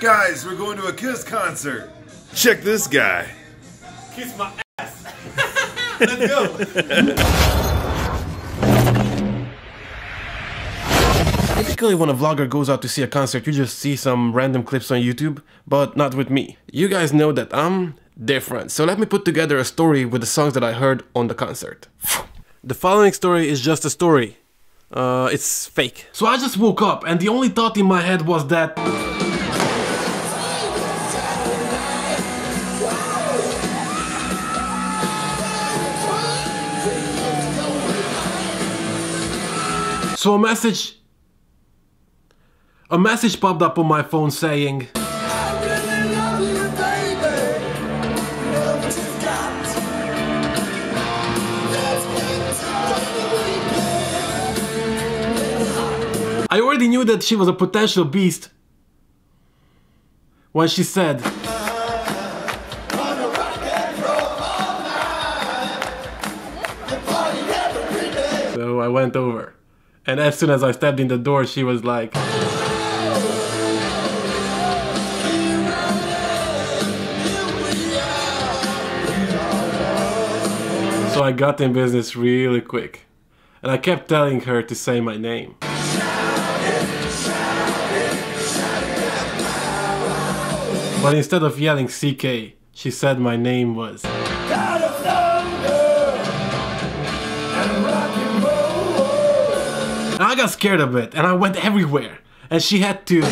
Guys, we're going to a KISS concert. Check this guy. Kiss my ass. Let's go. Typically when a vlogger goes out to see a concert, you just see some random clips on YouTube, but not with me. You guys know that I'm different, so let me put together a story with the songs that I heard on the concert. The following story is just a story. It's fake. So I just woke up and the only thought in my head was that... So a message popped up on my phone saying, I really love you, baby. Love is got. I already knew that she was a potential beast when she said, so I went over. And as soon as I stepped in the door, she was like... So I got in business really quick. And I kept telling her to say my name. But instead of yelling CK, she said my name was... And I got scared a bit, and I went everywhere, and she had to...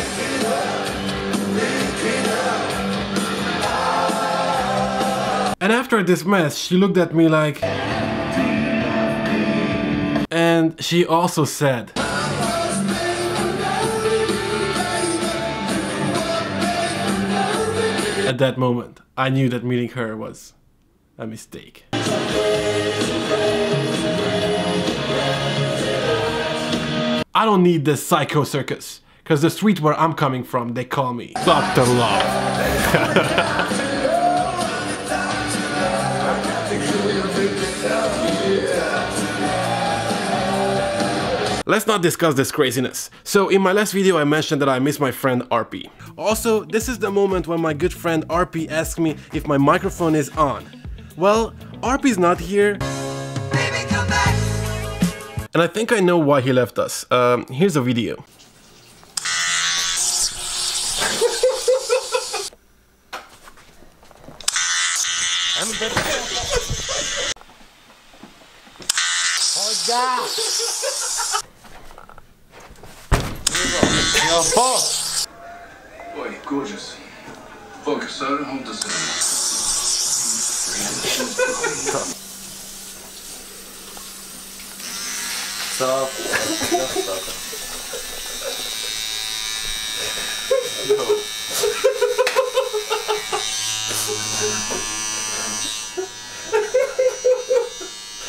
And after this mess, she looked at me like... And she also said... At that moment, I knew that meeting her was a mistake. I don't need this psycho circus, because the street where I'm coming from, they call me Dr. Love. Let's not discuss this craziness. So in my last video I mentioned that I miss my friend RP. Also, this is the moment when my good friend RP asked me if my microphone is on. Well, RP's not here. And I think I know why he left us. Here's a video. Boy, gorgeous. Focus, soda, hold this in.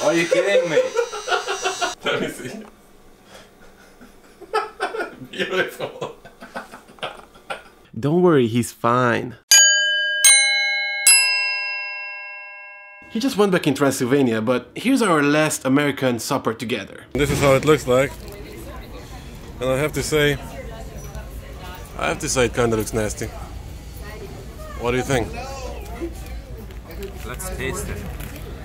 Are you kidding me? Let me see. Beautiful. Don't worry, he's fine. He just went back in Transylvania, but here's our last American supper together. This is how it looks like. And I have to say it kinda looks nasty. What do you think? Let's taste it.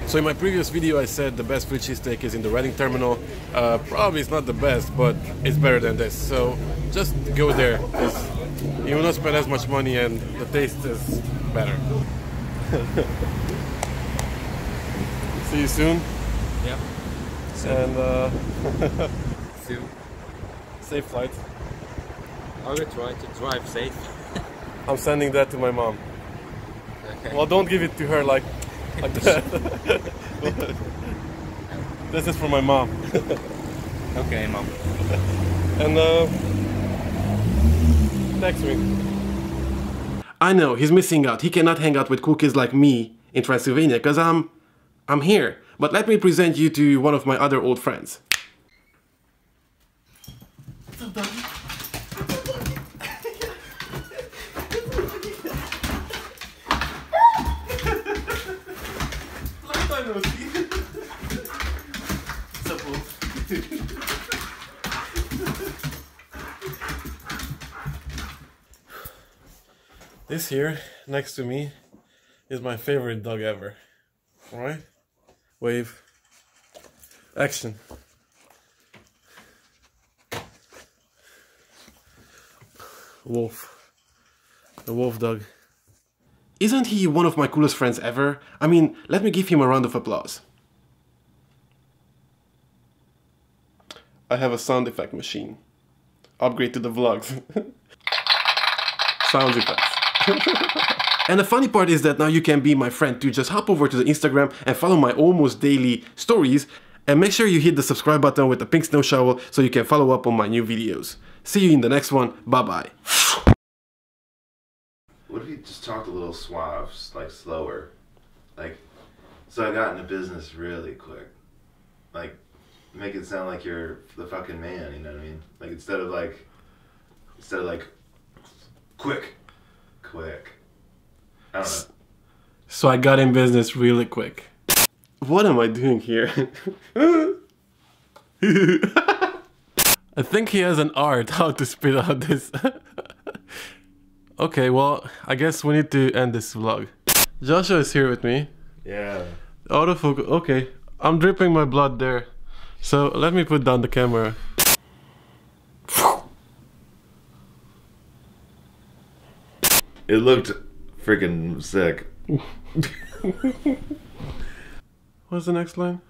So in my previous video I said the best free cheesesteak is in the Reading Terminal. Probably it's not the best, but it's better than this. So just go there, because you will not spend as much money and the taste is better. See you soon. Yeah. And see you. Safe flight. I will try to drive safe. I'm sending that to my mom. Okay. Well, don't give it to her like that. This is for my mom. Okay, mom. And text me. I know he's missing out. He cannot hang out with cool kids like me in Transylvania because I'm here, but let me present you to one of my other old friends. This here, next to me, is my favorite dog ever. Alright? Wave. Action. Wolf. The wolf dog. Isn't he one of my coolest friends ever? I mean, let me give him a round of applause. I have a sound effect machine. Upgrade to the vlogs. Sound effects. And the funny part is that now you can be my friend too. Just hop over to the Instagram and follow my almost daily stories, and make sure you hit the subscribe button with the pink snow shovel so you can follow up on my new videos. See you in the next one. Bye bye. What if you just talked a little suave, like slower? Like, so I got into business really quick. Like, make it sound like you're the fucking man, you know what I mean? Like, instead of like, quick. I don't know. So I got in business really quick. What am I doing here? I think he has an art how to spit out this. Okay, well, I guess we need to end this vlog. Joshua is here with me. Yeah. Autofocus. Okay, I'm dripping my blood there. So let me put down the camera. It looked freaking sick. What's the next line?